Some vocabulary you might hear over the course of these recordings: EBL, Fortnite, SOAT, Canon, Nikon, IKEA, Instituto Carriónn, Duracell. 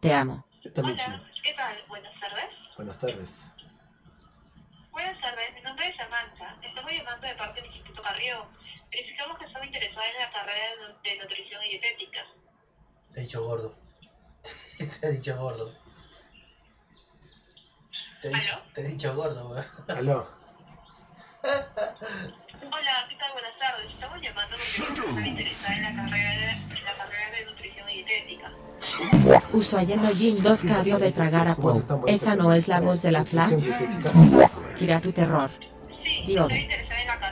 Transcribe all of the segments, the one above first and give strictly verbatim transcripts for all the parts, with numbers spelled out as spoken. Te amo. Yo también, Hola, Chino. ¿Qué tal? Buenas tardes. Buenas tardes. Buenas tardes, mi nombre es Samantha. Estamos llamando de parte del Instituto Carriónn. Verificamos que estamos interesados en la carrera de nutrición y dietética. Te he dicho gordo. Te he dicho gordo. Te he dicho, te he dicho gordo, weón. Aló. Hola, ¿qué tal? Buenas tardes. Estamos llamando porque estamos interesados en la carrera, de, la carrera de nutrición y dietética. Uso lleno Jim dos cardio de tragar a Pou. ¿Esa no es la voz de la Fla? Gira tu terror. Dios.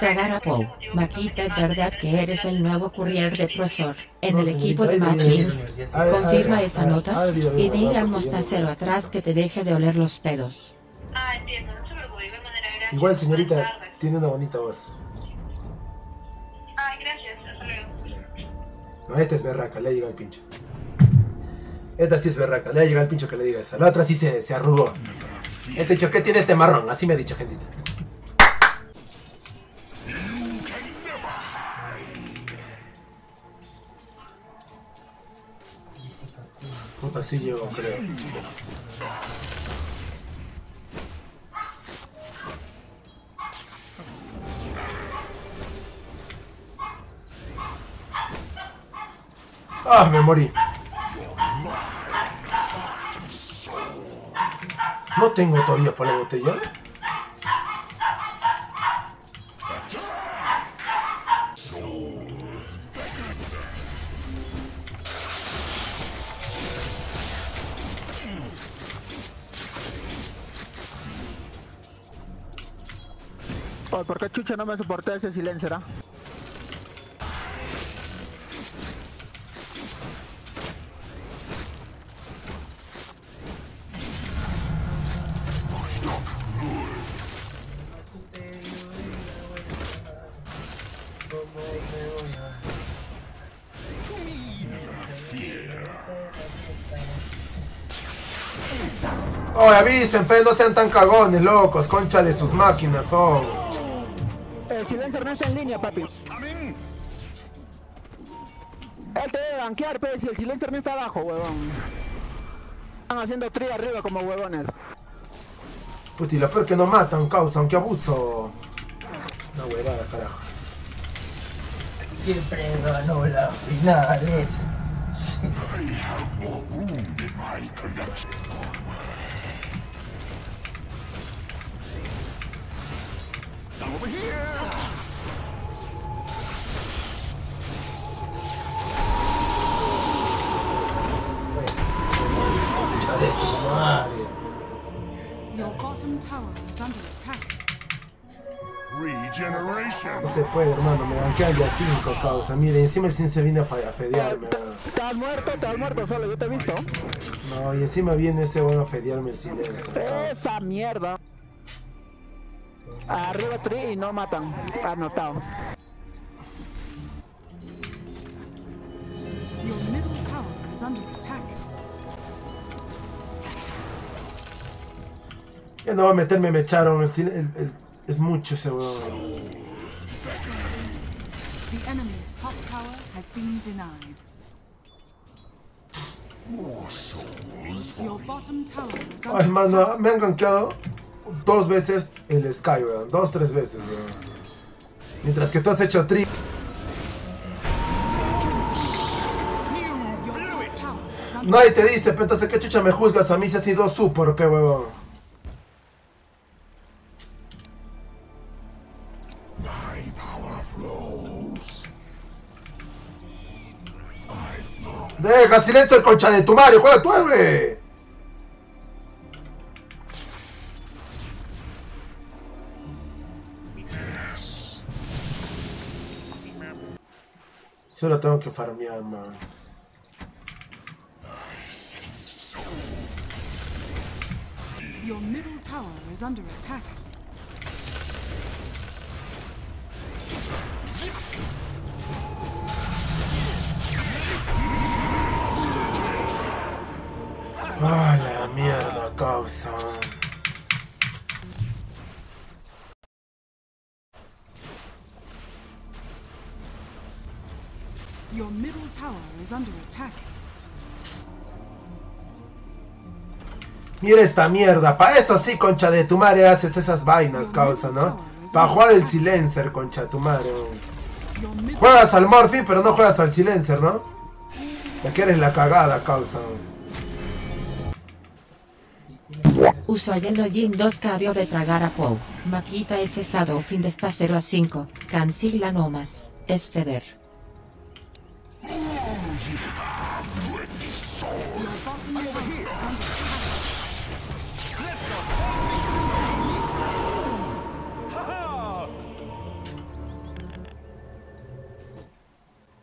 Tragar a Pou. Maquita, ¿es verdad que eres el nuevo courier de Prosor en el equipo de Mad Libs? Confirma esa nota y diga al mostacero atrás que te deje de oler los pedos. Ah, entiendo. No se preocupe. De manera gratis. Igual, señorita, tiene una bonita voz. Ay, gracias. Hasta luego. No, esta es berraca. Le ha llegado el pincho. Esta sí es berraca, le ha llegado el pincho que le diga esa. La otra sí se, se arrugó. Este dicho, ¿qué tiene este marrón? Así me ha dicho, gentita. Puta, sí llego, creo. Ah, me morí. No tengo todavía para la botella. Oh, ¿por qué chucha no me soporté ese silencio, ¿eh? Oye, avisen, pues, no sean tan cagones, locos, concha de sus máquinas, son. El silencio no está en línea, papi. Él te debe banquear, pues, si el silencio no está abajo, huevón. Están haciendo tri arriba como huevones. Puti, lo peor que no matan, causan, qué abuso. Una huevada, carajo. Siempre ganó las finales. No se puede, hermano, me dan que haya cinco causa. Mire, encima el cien se viene a fedearme. Estás muerto, estás muerto solo, yo te he visto. No, y encima viene ese bueno a fedearme el silencio. Esa mierda. Arriba tres y no matan. Anotado. Your middle tower is under attack. Ya no va a meterme, me echaron. El, el, el, es mucho ese huevón. The enemy's top tower has been denied. Your bottom tower is under attack. Ay, mano, me han gankeado dos veces el Sky, weón. Dos, tres veces, weón. Mientras que tú has hecho tri... Nadie te dice, pero entonces qué chucha me juzgas a mí si has sido super, pe, weón. Deja silencio el concha de tu madre, juega tu R. Solo tengo que farmear, man. Your middle tower is under attack. Ah, la mierda, causa. Your middle tower is under attack. Mira esta mierda. Pa' eso sí, concha de tu madre, haces esas vainas, causa, ¿no? Pa' jugar el silencer, concha de tu madre. Juegas al Morphy, pero no juegas al silencer, ¿no? Te quieres la cagada, causa. Uso a Login dos Cario de tragar a Pou. Maquita es cesado fin de esta cero a cinco. Cancila nomás. Es Feder.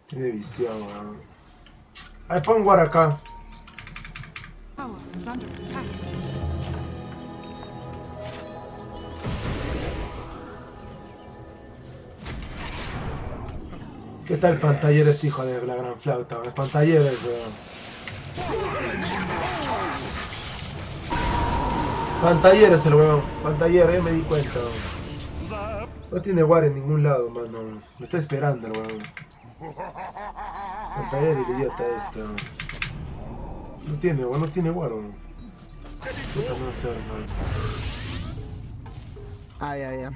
Tiene visión, weón. Ahí pongo ahora acá. ¿Qué tal el pantallero este hijo de la gran flauta? El pantallero es, weón. Pantallero es el weón. Pantallero, ya me di cuenta, weón. No tiene war en ningún lado, mano. Me está esperando el weón. Pantallero, el idiota este, weón. No tiene, weón, no tiene war, weón. Puta, no sé, hermano. Ay, ay, ay.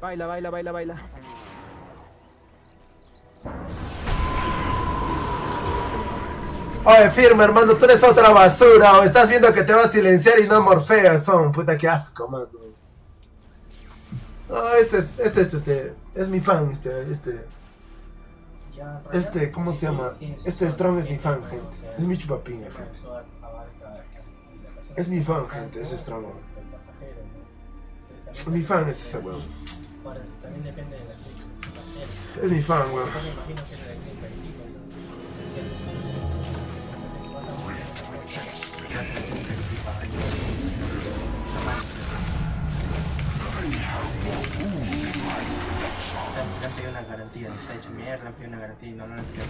Baila, baila, baila, baila. Oye, firme, hermano, tú eres otra basura. O estás viendo que te va a silenciar y no morfeas, son. Puta, que asco, mano. No, este es, este es, este, es mi fan, este, este, este, ¿cómo se llama? Este Strong es mi fan, gente, es mi chupapinga, gente, es mi fan, gente, es Strong, mi fan es ese weón, es mi fan, weón. Le han pedido una garantía, está hecho mierda, le han pedido una garantía y no, no le han pedido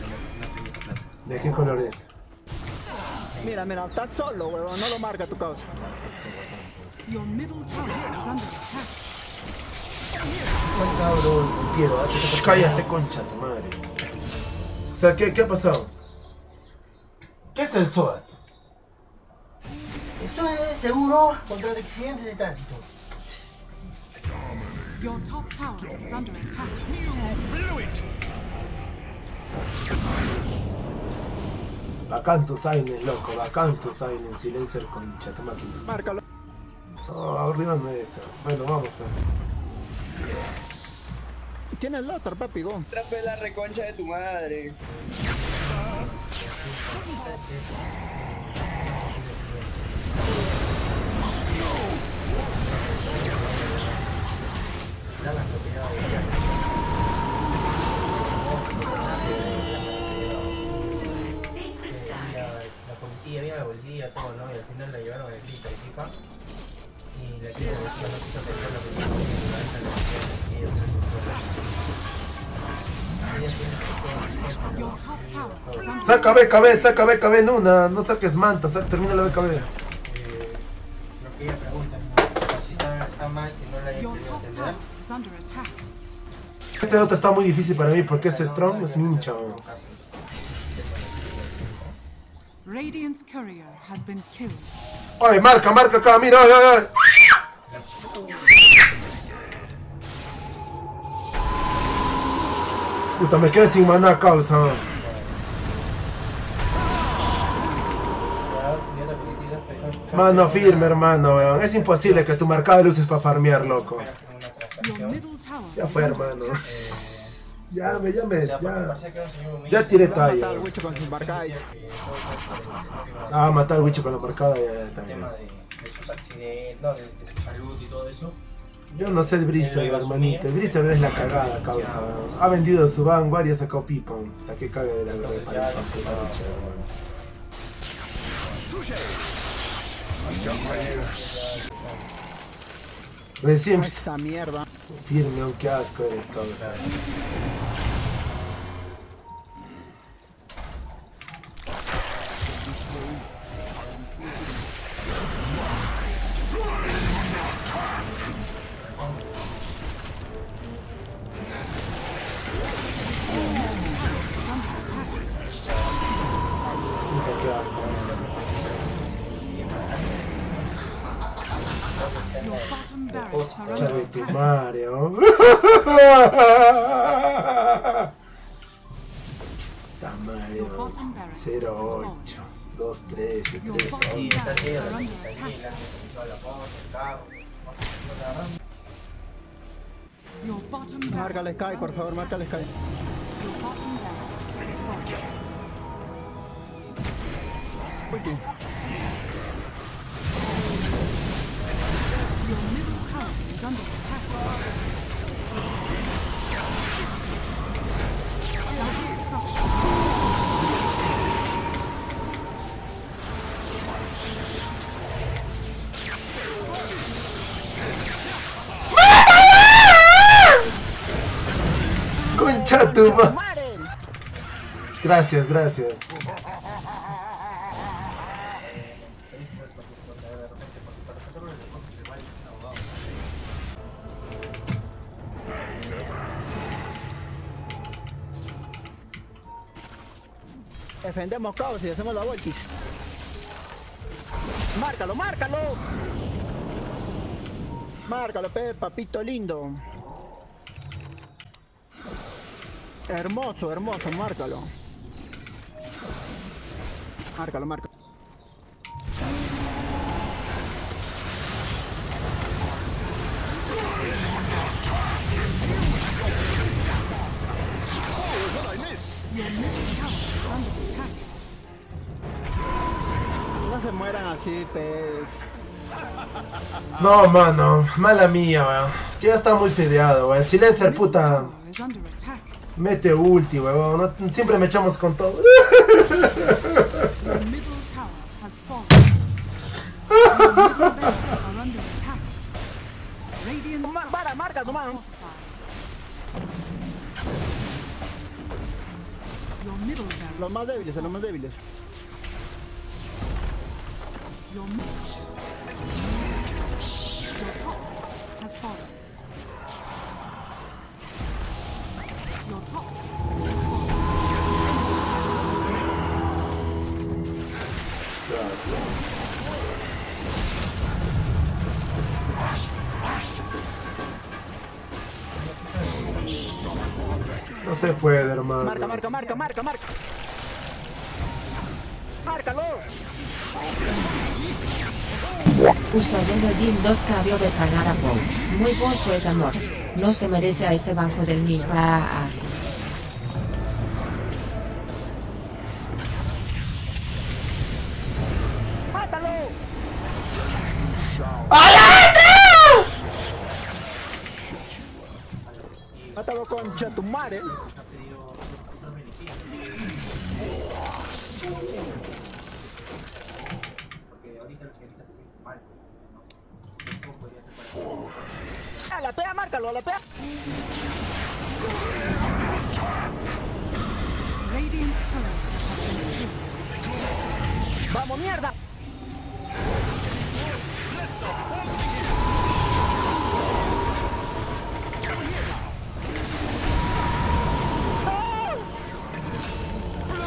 esa plata. ¿De qué color es? Mira, mira, estás solo, huevón, no lo marca tu causa. Your middle tower is under attack. Cabrón, quiero, date. Shh, cállate, concha tu madre. O sea, ¿qué, qué ha pasado? ¿Qué es el SOAT? Eso es seguro contra accidentes de tránsito. Your top tower is under attack. You blew it. Bacán tu silence, loco. Bacán tu silence. Silencer con chatamáquina. Márcalo. Oh, arriba no es eso. Bueno, vamos, papi. Tiene el otro, papi, go. Trape la reconcha de tu madre. La policía vino a la policía, todo, ¿no? Y al final la llevaron a la equipa. Y la equipa no quiso aceptar la policía. Y la policía no saca B K B, saca B K B en una. No saques manta, saca, termina la B K B. Eh, lo que ella pregunta, si está, está mal, si no la haya querido atender. Este nota está muy difícil para mí porque ese Strong es mi hincha. Oye, marca, marca acá, mira, oye, oye. Puta, me quedé sin maná, causa. Mano firme, hermano, weón. Es imposible que tu marcada luces para farmear, loco. Ya fue, hermano. Ya me, ya me, ya. Ya tiré talla. Ah, matar al Wicho con la marcada, ya, ya también. Yo no sé el Bristol, hermanito. El Bristol es la cagada, causa. Ha vendido su Vanguard y ha sacado pipa. Hasta que cague de la verdad para el campo, hermano. Recién. Esta mierda. Firme, aunque asco eres, causa. porque vas con el Charlie Mario. Tamario cero ocho dos tres tres ocho. Márcale Sky, por favor, márcale Sky. Chatuma. Gracias, gracias. Defendemos caos y hacemos la vuelta. Márcalo, márcalo. Márcalo, pe, papito lindo. Hermoso, hermoso, márcalo. Márcalo, márcalo. No se mueran así, pez. No, mano, mala mía, weón. Es que ya está muy fideado, weón. Silencer, puta. Mete ulti, huevón, no, siempre me echamos con todo. Para, marca, toma. Los más débiles, los más débiles. No se puede, hermano. Marca, marca, marca, marca, marca. Márcalo. Uso de Jin dos cambió de cagar a Paul. Muy gozo es amor. No se merece a ese banco del niño. Ah, ah. Concha tu madre. A la pea, márcalo, a la pea. Vamos, mierda.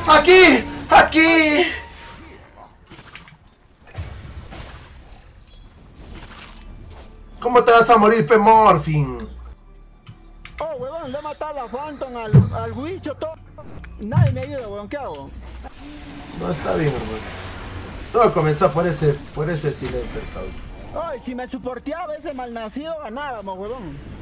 Aquí, aquí. ¿Cómo te vas a morir, pe Morphin? Oh, huevón, le he matado a la Phantom, al, al Wicho, todo. Nadie me ayuda, huevón, ¿qué hago? No está bien, huevón. Todo comenzó por ese, por ese silencio, caos. Ay, si me soporteaba ese malnacido, ganábamos, huevón.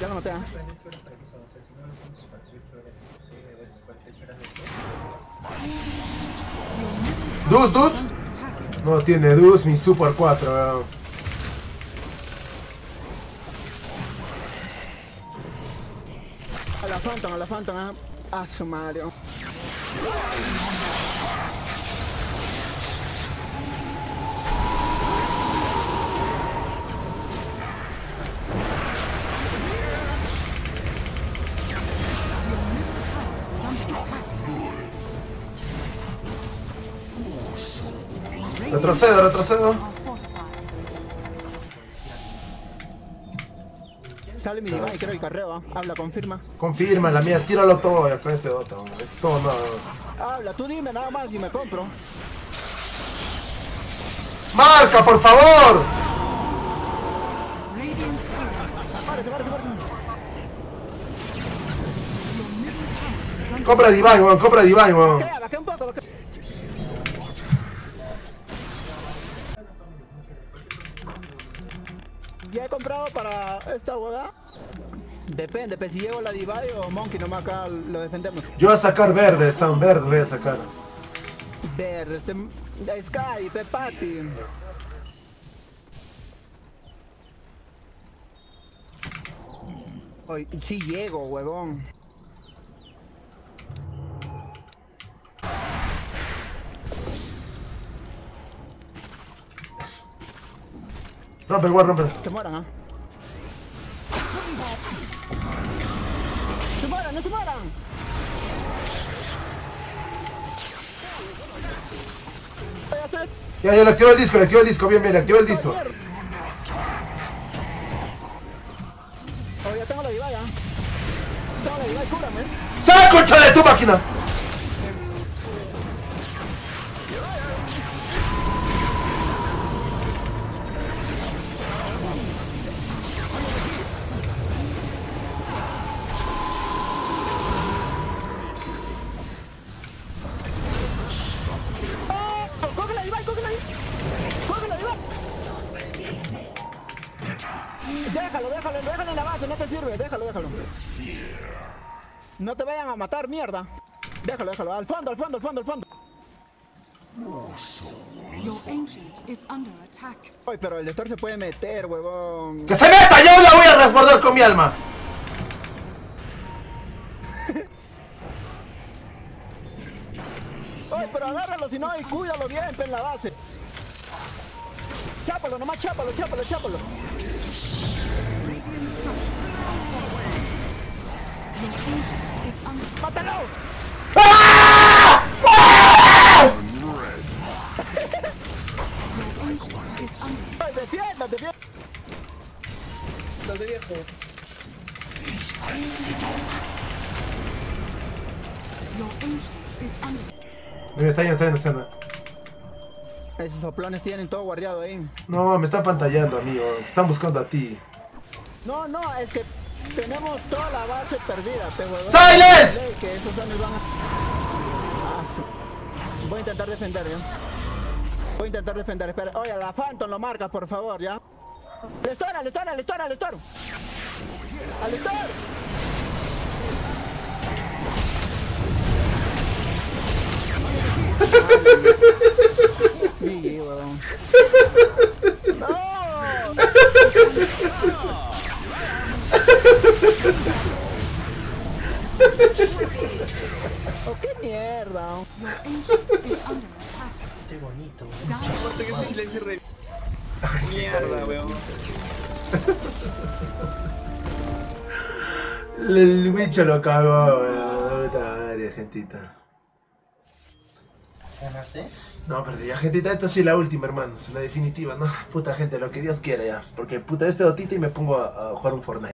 Ya no te da. Dos, dos. No tiene dos, mi super cuatro. A la Phantom, a la Phantom, ¿eh? A su madre. Retrocedo, retrocedo. Sale mi diván y creo que carreo, ¿eh? Habla, confirma. Confirma, la mía, tíralo todo y acuérdate de otro. Es todo, no, no. Habla, tú dime nada más y me compro. ¡Marca, por favor! Párate, párate, párate. Compra diván, weón, compra diván, weón. Bajé, bajé un poco, bajé. Ya he comprado para esta hueá. Depende, pues si llevo la Divay o Monkey, nomás acá lo defendemos. Yo voy a sacar verde, Sam, verde voy a sacar. Verde, este... Sky, Pepati. Oye, sí llego, huevón. Rompe, guard, rompe. Se mueran, ¿eh? Se mueran, no se mueran. Ya, ya, le activo el disco, le activo el disco, bien, bien, le activo el disco. Oh, ya tengo la divaya. Tengo la divaya, cúbrame. ¡Saco, chale, tu máquina! Déjalo, déjalo, déjalo en la base, no te sirve, déjalo, déjalo. No te vayan a matar, mierda. Déjalo, déjalo, al fondo, al fondo, al fondo, al fondo. Oye, pero el doctor se puede meter, huevón. ¡Que se meta! ¡Yo la voy a resguardar con mi alma! Oye, pero agárralo si no y cuídalo bien en la base. Chápalo, nomás chápalo, chápalo, chápalo. ¡Mátalo! ¡Ah! ¡Ah! ¡Defienda, defienda! Los de viejo. Mira, está ahí, está ahí en la escena. Esos soplones tienen todo guardado ahí. No, me están pantallando, amigo. Te están buscando a ti. No, no, es que tenemos toda la base perdida, te huevón. ¡Silence! Que esos van a... Voy a intentar defender, ¿ya? Voy a intentar defender, espera. Oye, a la Phantom lo marcas, por favor, ¿ya? ¡Alector, alector, alector, alector! ¡Alector! Sí, huevón. ¡No! Oh, qué mierda. Qué bonito. Aparte que ese silencio re... Mierda, weón. El bicho lo cagó, weón. Puta madre, gentita. ¿Ganaste? No, perdí ya, gentita. Esta sí es la última, hermanos. La definitiva, ¿no? Puta gente, lo que Dios quiera ya. Porque puta, este dotito y me pongo a, a jugar un Fortnite.